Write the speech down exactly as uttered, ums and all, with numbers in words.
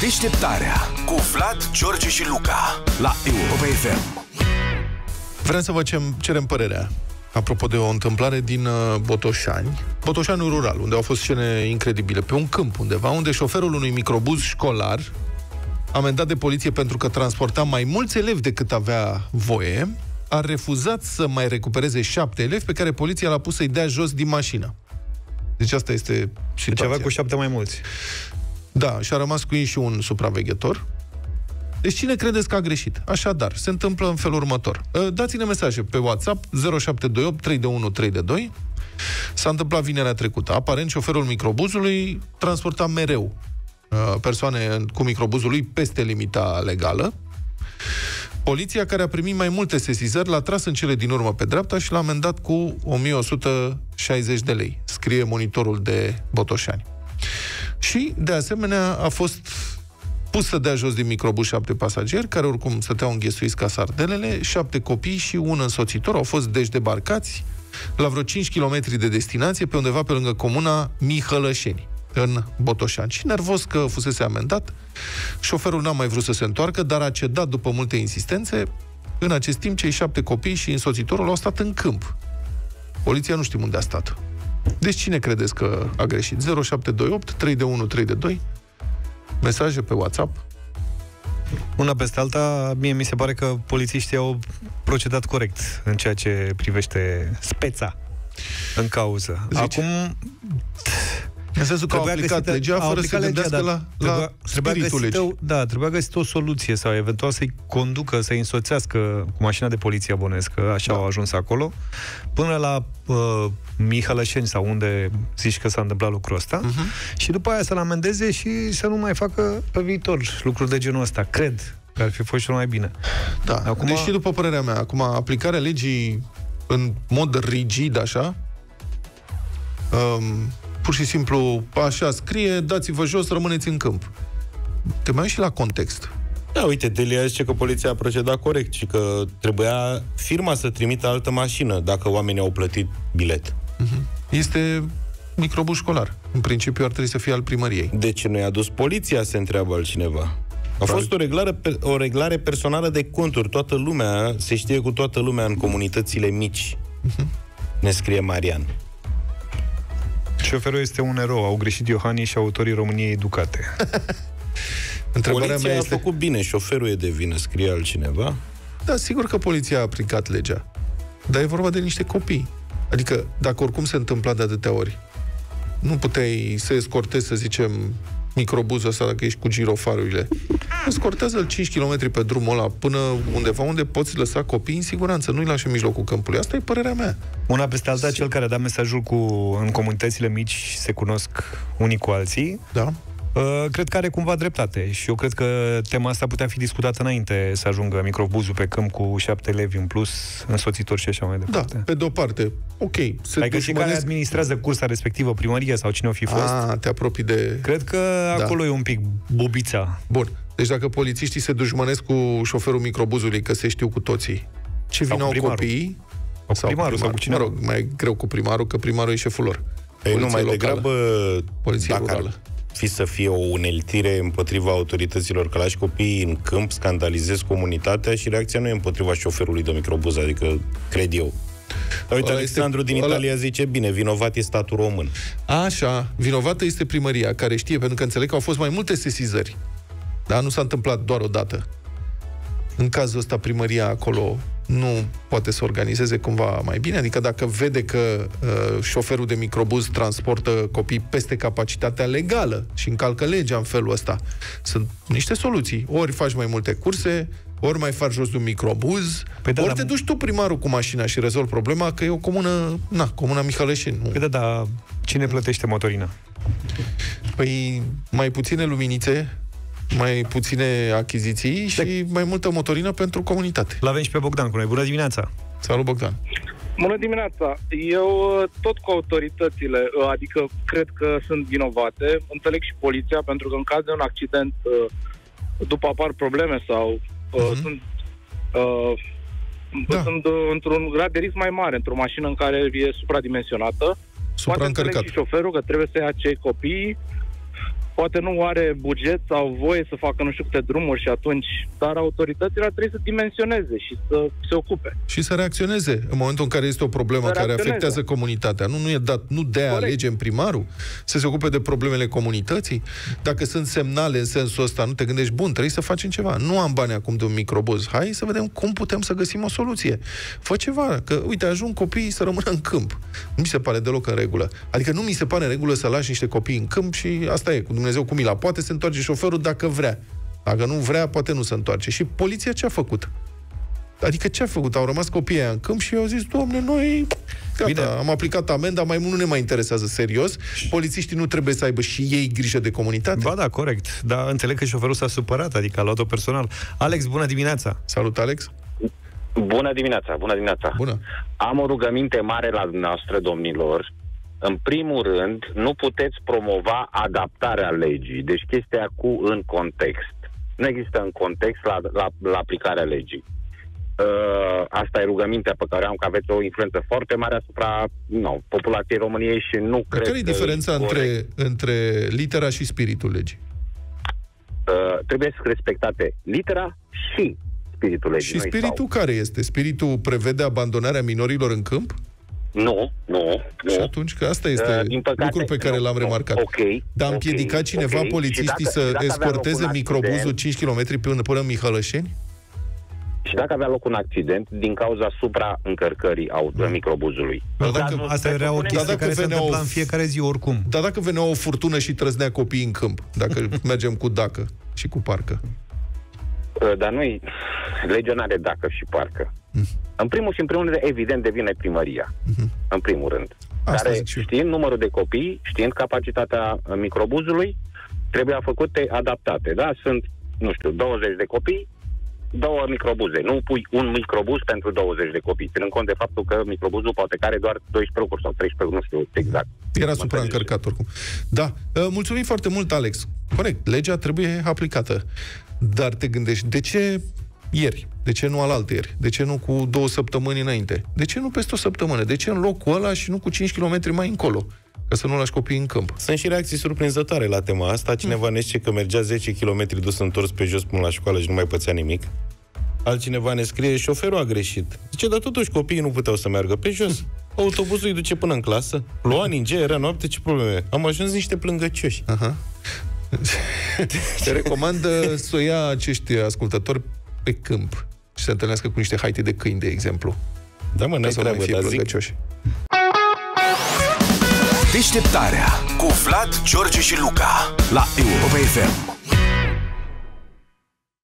Deșteptarea cu Vlad, George și Luca la Europa F M. Vrem să vă cerem părerea apropo de o întâmplare din Botoșani, Botoșanul rural, unde au fost scene incredibile, pe un câmp undeva, unde șoferul unui microbuz școlar, amendat de poliție pentru că transporta mai mulți elevi decât avea voie, a refuzat să mai recupereze șapte elevi pe care poliția l-a pus să-i dea jos din mașină. Deci asta este situația. Deci avea cu șapte mai mulți. Da, și a rămas cu ei și un supraveghetor. Deci cine credeți că a greșit? Așadar, se întâmplă în felul următor. Dați-ne mesaje pe WhatsApp zero șapte doi opt trei unu trei doi. S-a întâmplat vinerea trecută. Aparent, șoferul microbuzului transporta mereu persoane cu microbuzul lui peste limita legală. Poliția, care a primit mai multe sesizări, l-a tras în cele din urmă pe dreapta și l-a amendat cu o mie o sută șaizeci de lei, scrie Monitorul de Botoșani. Și, de asemenea, a fost pus să dea jos din microbuz șapte pasageri, care oricum stăteau înghesuiți ca sardelele, șapte copii și un însoțitor au fost deci debarcați la vreo cinci kilometri de destinație, pe undeva pe lângă comuna Mihălășeni, în Botoșani. Și nervos că fusese amendat, șoferul n-a mai vrut să se întoarcă, dar a cedat după multe insistențe. În acest timp, cei șapte copii și însoțitorul au stat în câmp. Poliția nu știe unde a stat. Deci cine credeți că a greșit? zero șapte doi opt trei unu trei doi. Mesaje pe WhatsApp. Una peste alta, mie mi se pare că polițiștii au procedat corect în ceea ce privește speța în cauză. Zice. Acum... În sensul că au aplicat legea fără să gândească la, la spiritul legii. Da, trebuia găsit o soluție sau eventual să-i conducă, să-i însoțească cu mașina de poliție abonescă, așa da. Au ajuns acolo, până la uh, Mihălășeni sau unde zici că s-a întâmplat lucrul ăsta, uh-huh. și după aia să-l amendeze și să nu mai facă pe viitor lucruri de genul ăsta. Cred că ar fi fost și mai bine. Da, acum... deci și după părerea mea, acum aplicarea legii în mod rigid, așa, um, pur și simplu, așa scrie, dați-vă jos, rămâneți în câmp. Te mai și la context. Da, uite, Delia zice că poliția a procedat corect și că trebuia firma să trimită altă mașină dacă oamenii au plătit bilet. Este microbuz școlar. În principiu ar trebui să fie al primăriei. De ce nu i-a dus poliția, se întreabă altcineva. A fost o reglare, o reglare personală de conturi. Toată lumea, se știe cu toată lumea în comunitățile mici. Ne scrie Marian. Șoferul este un erou, au greșit Iohanii și autorii României educate. Poliția mea este... a făcut bine, șoferul e de vină, scrie altcineva. Da, sigur că poliția a aplicat legea, dar e vorba de niște copii. Adică, dacă oricum se întâmpla de atâtea ori, nu puteai să escortezi, să zicem, microbuzul ăsta dacă ești cu girofarurile. Escortează-l cinci kilometri pe drumul ăla până undeva unde poți lăsa copiii în siguranță. Nu-i lași în mijlocul câmpului. Asta e părerea mea. Una peste alta, cel care a dat mesajul cu în comunitățile mici se cunosc unii cu alții. Da. Uh, cred că are cumva dreptate și eu cred că tema asta putea fi discutată înainte să ajungă microbuzul pe câmp cu șapte elevi în plus, însoțitori și așa mai departe. Da, pe de-o parte, ok. Se adică și care administrează cursa respectivă, primăria sau cine o fi fost. A, te apropii de... Cred că da. Acolo e un pic bobița. Bun, deci dacă polițiștii se dușmănesc cu șoferul microbuzului, că se știu cu toții, ce vină au copiii, sau, sau primarul, sau cu cine... Mă rog, mai e greu cu primarul, că primarul e șeful lor. Ei, nu mai degrabă... Poliția rurală. Fi să fie o uneltire împotriva autorităților, că lași copiii în câmp, scandalizezi comunitatea și reacția nu e împotriva șoferului de microbuz, adică cred eu. Dar uite, Alexandru din Italia zice, bine, vinovat e statul român. Așa, vinovată este primăria, care știe, pentru că înțeleg că au fost mai multe sesizări. Dar nu s-a întâmplat doar o dată. În cazul ăsta, primăria acolo nu poate să organizeze cumva mai bine? Adică dacă vede că uh, șoferul de microbuz transportă copii peste capacitatea legală și încalcă legea în felul ăsta, sunt niște soluții. Ori faci mai multe curse, ori mai faci jos de un microbuz, păi da, ori te duci tu primarul cu mașina și rezolvi problema, că e o comună, na, comuna Mihălășeni. Păi da, da, cine plătește motorina? Păi mai puține luminițe, mai puține achiziții și de... mai multă motorină pentru comunitate. L-avem și pe Bogdan cu noi. Bună dimineața! Salut, Bogdan! Bună dimineața! Eu tot cu autoritățile, adică cred că sunt vinovate, înțeleg și poliția, pentru că în caz de un accident după apar probleme sau uh-huh. sunt, uh, da. sunt într-un grad de risc mai mare, într-o mașină în care e supradimensionată. Poate înțeleg și șoferul că trebuie să ia cei copii. poate nu are buget sau voie să facă nu știu câte drumuri și atunci, dar autoritățile ar trebui să dimensioneze și să se ocupe. Și să reacționeze în momentul în care este o problemă care afectează comunitatea. Nu, nu e dat, nu de-aia alegem primarul să se ocupe de problemele comunității. Dacă sunt semnale în sensul ăsta, nu te gândești, bun, trebuie să facem ceva. Nu am bani acum de un microbuz. Hai să vedem cum putem să găsim o soluție. Fă ceva, că uite, ajung copiii să rămână în câmp. Nu mi se pare deloc în regulă. Adică nu mi se pare în regulă să lași niște copii în câmp și asta e, cu Dumnezeu cu mila. Poate se întoarce șoferul dacă vrea. Dacă nu vrea, poate nu se întoarce. Și poliția ce a făcut? Adică ce a făcut? Au rămas copiii aia în câmp și i-au zis, Doamne, noi... Gata, bine, am aplicat amenda, mai mult nu ne mai interesează serios. Polițiștii nu trebuie să aibă și ei grijă de comunitate? Ba da, corect. Dar înțeleg că șoferul s-a supărat, adică a luat-o personal. Alex, bună dimineața! Salut, Alex! Bună dimineața, bună dimineața! Bună! Am o rugăminte mare la dumneavoastră, domnilor. În primul rând, nu puteți promova adaptarea legii. Deci chestia cu în context. Nu există în context la, la, la aplicarea legii. Uh, asta e rugămintea pe care am, că aveți o influență foarte mare asupra nu, populației României și nu cred. Care e diferența între, între litera și spiritul legii? Uh, trebuie să respectate litera și spiritul legii. Și noi spiritul stau. Care este? Spiritul prevede abandonarea minorilor în câmp? Nu, nu, nu. Și atunci, că asta este uh, păcate, lucrul pe care l-am remarcat. Okay, dar am împiedicat okay, cineva okay. polițiștii dacă, să escorteze microbuzul cinci kilometri până, până în Mihălășeni? Și dacă avea loc un accident, din cauza supraîncărcării auto, microbuzului. Dar dacă, asta era o chestie care se întâmpla în fiecare zi, oricum. Dar dacă venea o furtună și trăznea copiii în câmp, dacă mergem cu dacă și cu parcă? Dar noi, legea nu are dacă și parcă. Mm. În primul și în primul rând, evident, devine primăria. Mm-hmm. În primul rând. Asta care, știind numărul de copii, știind capacitatea microbuzului, trebuie făcute adaptate. Da? Sunt, nu știu, douăzeci de copii, două microbuze. Nu pui un microbuz pentru douăzeci de copii, ținând cont de faptul că microbuzul poate care doar doisprezece locuri sau treisprezece, nu știu exact. Era supraîncărcat oricum. Da. Mulțumim foarte mult, Alex. Corect, legea trebuie aplicată. Dar te gândești, de ce ieri? De ce nu alaltăieri? De ce nu cu două săptămâni înainte? De ce nu peste o săptămână? De ce în locul ăla și nu cu cinci kilometri mai încolo? Ca să nu lași copiii în câmp. Sunt și reacții surprinzătoare la tema asta. Cineva ne zice că mergea zece kilometri dus întors pe jos până la școală și nu mai pățea nimic. Altcineva ne scrie, șoferul a greșit. Zice, dar totuși copiii nu puteau să meargă pe jos. Autobuzul îi duce până în clasă. Lua ninge, era noapte, ce probleme. Am ajuns niște plângăcioși. Aha. Te recomandă să o ia acești ascultători pe câmp și să se întâlnească cu niște haite de câini, de exemplu. Da, mă, n-ai treabă, dar zic... Deșteptarea cu Vlad, George și Luca la Europa F M.